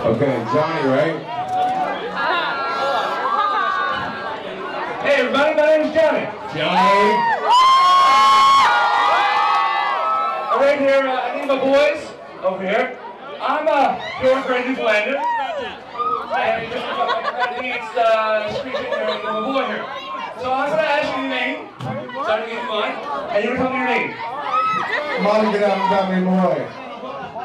Okay, Johnny, right? Hey everybody, my name's Johnny. Johnny. Right here, I need my boys over here. I'm here for a Newfoundlander. And just needs screeching and a boy here. So I'm gonna ask you your name. So I'm gonna give you mine. And you're gonna tell me your name. Molly, get out and tell me my way.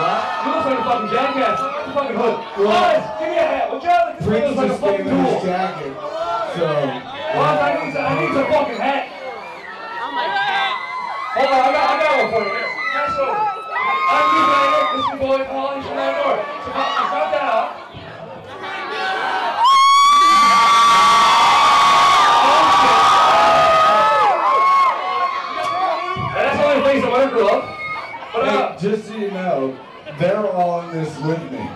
What? You look like a fucking jackass. Look at the fucking hood. Guys, give me a hat. Would you have this man looks like a fucking tool? Jacket, so, guys, I need a fucking hat. Oh my God. Hold on, I got one for you. Here. Pass over. I'm new here. This is your boy, Paul. He's from that door. So, count that out. And that's the only place I want to grow up. Hey, just so you know, they're all in this with me.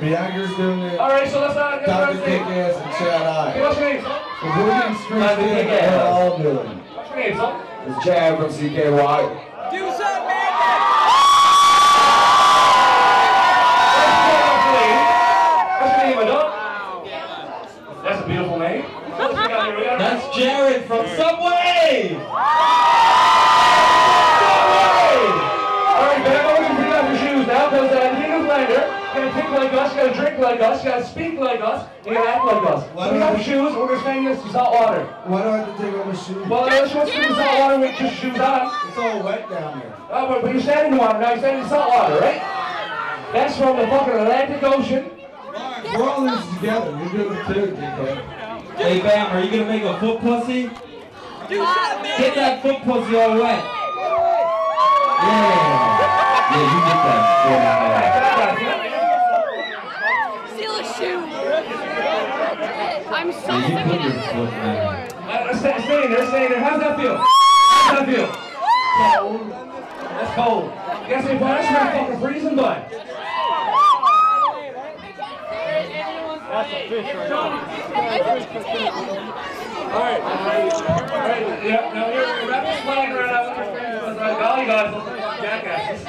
Bianca's doing it. All right, so let's not. Dr. Kick Ass and Chad I. What's your name? They're all doing it. What's your name, son? It's Chad from CKY. Do something, man! What's your name, adult? That's a beautiful name. That's Jared from Subway. Like us, you gotta drink like us, you gotta speak like us, and you gotta act like us. Put your shoes, we're gonna spend this in salt water. Why do I have to take off my shoes? Well, unless you want to spend in salt water with your shoes on. It's all wet down here. Oh, but you're standing in water now, you're standing in salt water, right? That's from the fucking Atlantic Ocean. Right, we're all in this together, you're doing it too, DK. Hey, Bam, are you gonna make a foot pussy? Get that foot pussy all wet. Yeah, you get that. I'm so sick of it. Stay there. How's that feel? Cold. That's cold. You gotta say, boy, that's not fucking freezing, bud. That's a fish right now. Alright. Yeah, now you're wrapping the flag right now. Golly, guys, jackasses.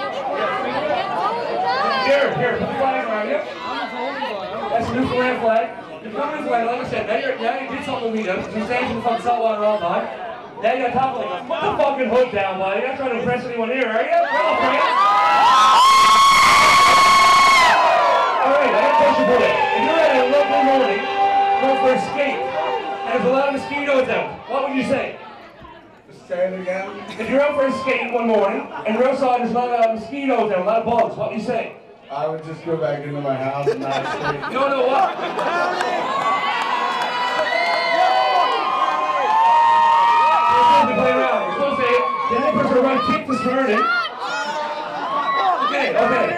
Here, put the flag around you. That's a Newfoundland flag. You're coming this way, like I said, now you did something with me, you're staying in the fucking saltwater all night. Now you gotta topple it. Put the fucking hood down, buddy. You're not trying to impress anyone here, are you? Come on, friend. Alright, I gotta touch your boy. If you're at a local morning, going for a skate, and there's a lot of mosquitoes out, what would you say? Just say it again. If you're out for a skate one morning, and you're outside there's a lot of mosquitoes out, a lot of bugs, what would you say? I would just go back into my house and not sleep. You don't know what? You're supposed to play around. You're supposed to say, did I press the right kick this morning? Okay. Alright,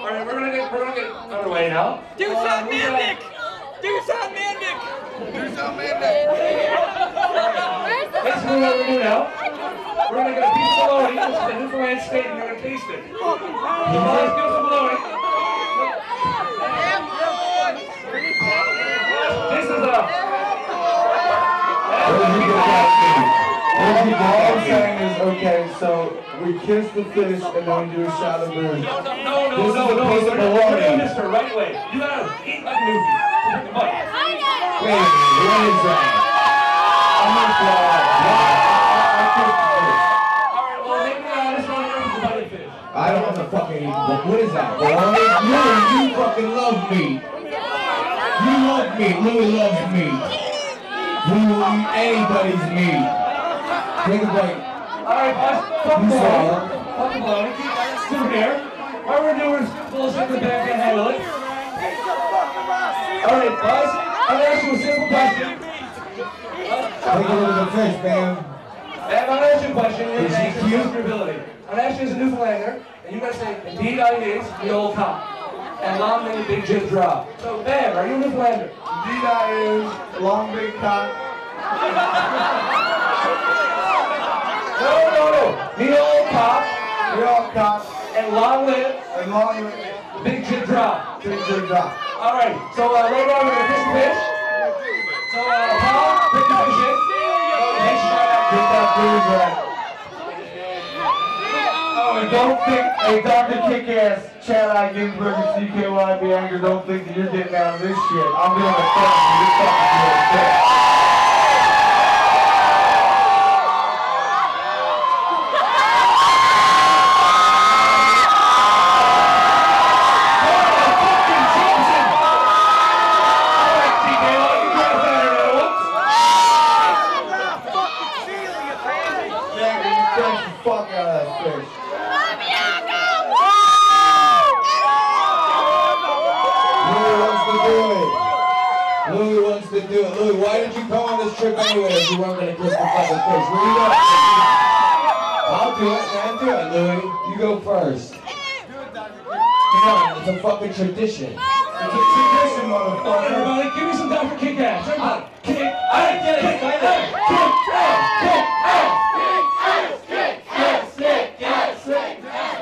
we're gonna get underway now. Do something, man, Nick! That's what we're gonna do now. We're gonna get a piece of bologna, this is the Newfoundland state, and we're gonna taste it. Let's do some bologna. This is a... What you all saying is, okay, so we kiss the fish and then we do a shot of booze. No, we're doing this the right way. You gotta eat like Newfie. Wait, what is that? I'm gonna fly. I don't want to fucking eat, but what is that? You fucking love me. You love me. Louie loves me. We will eat anybody's meat. Take a bite. Alright, boss. Fuck the blood. Keep that suit here. All we're doing is bullshit in the back and handle it. Alright, boss. I'll ask you a simple question. Take a look at the fish, man. I'll ask you a question. Is she cute? I'm going to ask you as a Newfoundlander, and you're going to say, indeed I is, the old cop. and Long Big Big Jim Draw. So Bam, are you a Newfoundlander? Indeed I is. Long Big Cock. No. The old Cock. The old Cock. And Long Live. And Long Live. Big Jim Draw. Big Jim Draw. All right. So later on we're gonna fish. So Paul, pick up the shit. Make sure that pick that booze right. Don't think, hey, Dr. Kick Ass, Chad, I give you CKY, Bianca, don't think that you're getting out of this shit. I'm going to fuck you. You're fucking doing shit. Louie, why did you come on this trip anyway if you weren't going to kiss the fucking fish? Where you going? I'll do it, man. Do it, Louie. You go first. Do it, Dr. Kick. Come on, it's a fucking tradition. It's a tradition, motherfucker. Everybody, give me some Dr. Kick Ass. Kick ass. Kick ass. Kick ass. Kick ass. Kick ass. Kick ass.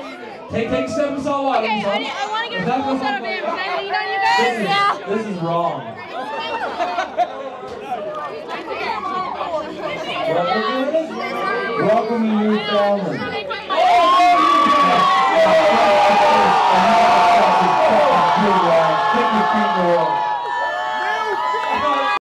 Take steps all out. Okay, I want to get a full set of him. Can I lean on you guys? Yeah. This is wrong. Welcome to Newfoundland. Get your feet in the water.